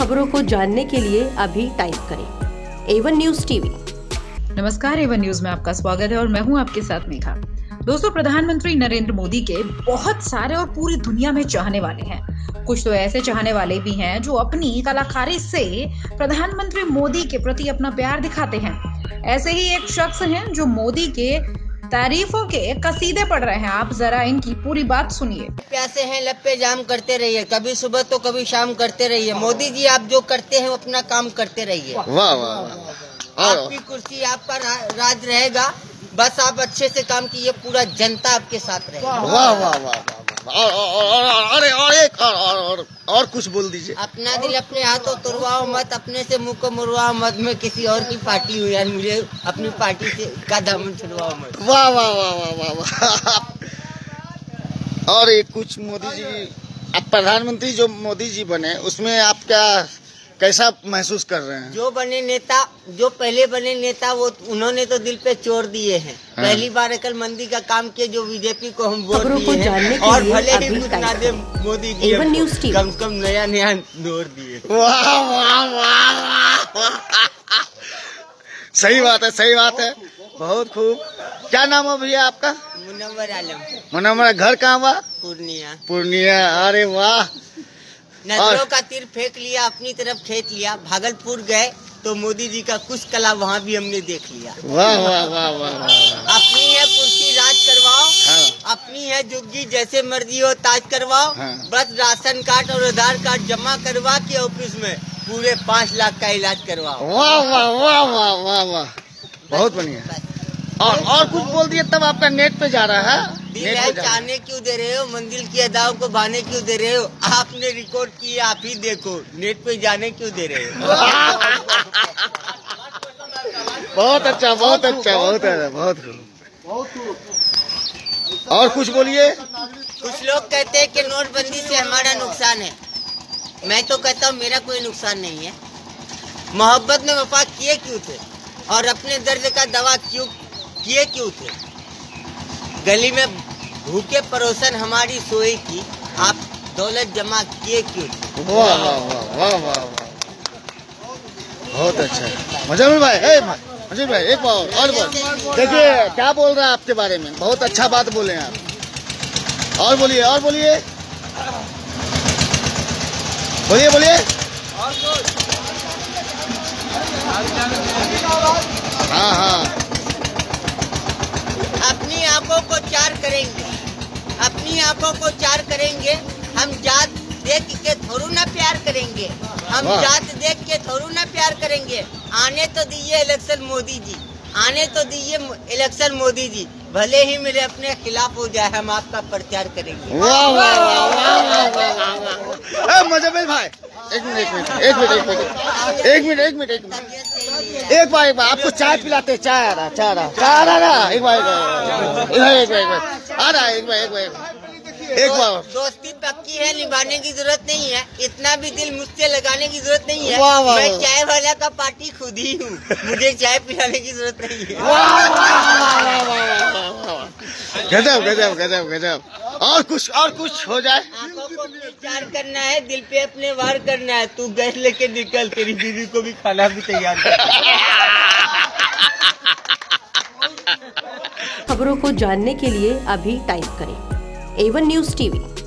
खबरों को जानने के लिए अभी टाइप करें एवन न्यूज टीवी। नमस्कार, एवन न्यूज में आपका स्वागत है और मैं हूं आपके साथ मेघा। दोस्तों, प्रधानमंत्री नरेंद्र मोदी के बहुत सारे और पूरी दुनिया में चाहने वाले हैं। कुछ तो ऐसे चाहने वाले भी हैं जो अपनी कलाकारी से प्रधानमंत्री मोदी के प्रति अपना प्यार दिखाते हैं। ऐसे ही एक शख्स हैं जो मोदी के तारीफों के कसीदे पढ़ रहे हैं। आप जरा इनकी पूरी बात सुनिए। प्यासे हैं, लपे जाम करते रहिए, कभी सुबह तो कभी शाम करते रहिए। मोदी जी, आप जो करते हैं अपना काम करते रहिए। वाह वाह, आपकी कुर्सी आपका राज रहेगा, बस आप अच्छे से काम कीजिए, पूरा जनता आपके साथ रहेगी। वाह वाह वाह, और कुछ बोल दीजिए। अपना दिल अपने हाथों तुरवाओ मत, अपने से मुंह को मुरवाओ मत। मैं किसी और की पार्टी हुई यार, मुझे अपनी पार्टी से का दामन छुड़वाओ मत। वाह वाह वाह वाह वाह। और एक कुछ मोदी जी, अब प्रधानमंत्री जो मोदी जी बने उसमें आप क्या कैसा महसूस कर रहे हैं? जो बने नेता, जो पहले बने नेता, वो उन्होंने तो दिल पे चोर दिए हैं। पहली बार अकलमंदी का काम किया जो बीजेपी को हम वोट दिए, और भले ही कुछ ना दे मोदी जी, कम से कम नया नया दौर दिए। वाह वाह वाह, सही बात है, सही बात है, बहुत खूब। क्या नाम है भैया आपका? मुनव्वर आलम। मुनव्वर, घर कहाँ हुआ? पूर्णिया। पूर्णिया, अरे वाह। नजरों का तीर फेंक लिया, अपनी तरफ खींच लिया। भागलपुर गए तो मोदी जी का कुछ कला वहाँ भी हमने देख लिया। वाह वाह वाह वाह। अपनी है कुर्सी राज करवाओ, हाँ। अपनी है जुग्गी जैसे मर्जी हो ताज करवाओ, हाँ। बस राशन कार्ड और आधार कार्ड जमा करवा के ऑफिस में पूरे 5 लाख का इलाज करवाओ। वाह वाह वाह वाह वाह वाह, बहुत बढ़िया। और कुछ बोल दिए तब आपका नेट पे जा रहा है। चाहने क्यों दे रहे हो, मंजिल की अदाओं को भाने क्यों दे रहे हो? आपने रिकॉर्ड किया, आप ही देखो, नेट पे जाने क्यों दे रहे हो? बहुत अच्छा, बहुत अच्छा, बहुत अच्छा, बहुत। और कुछ बोलिए। कुछ लोग कहते हैं कि नोटबंदी से हमारा नुकसान है, मैं तो कहता हूँ मेरा कोई नुकसान नहीं है। मोहब्बत में वफा किए क्यों थे और अपने दर्द का दवा क्यों किए क्यों थे? गली में भूखे परोसन हमारी सोए की, आप दौलत जमा किए क्यों? वाह वाह वाह वाह, बहुत अच्छा। मजा में भाई, मजा भाई, एक बार और बोल। देखिए क्या बोल रहा है आपके बारे में, बहुत अच्छा बात बोले हैं आप। और बोलिए, और बोलिए, बोलिए बोलिए। हाँ हाँ, अपनी आंखों को चार करेंगे, अपनी आंखों को चार करेंगे। हम जात देख के थोड़ू ना प्यार करेंगे, हम जात देख के थोड़ू ना प्यार करेंगे। आने तो दीजिए इलेक्शन मोदी जी, आने तो दीजिए इलेक्शन मोदी जी, भले ही मेरे अपने खिलाफ हो जाए, हम आपका प्रचार करेंगे। वाह वाह वाह, मजा में भाई। एक मिनट, एक बार आपको चाय पिलाते, चाय आ रहा, चाय आ रहा, चाय आ रहा। एक बार दोस्ती पक्की है, निभाने की जरूरत नहीं है, इतना भी दिल मुझसे लगाने की जरूरत नहीं है। मैं चाय वाला का पार्टी खुद ही हूँ, मुझे चाय पिलाने की जरूरत नहीं है। गजब गजब गजब गजब। और कुछ हो जाए। आंखों को विचार करना है, दिल पे अपने वार करना है। तू गैस लेके निकल, तेरी बीवी को भी खाना भी तैयार कर। खबरों को जानने के लिए अभी टाइप करें एवन न्यूज टीवी।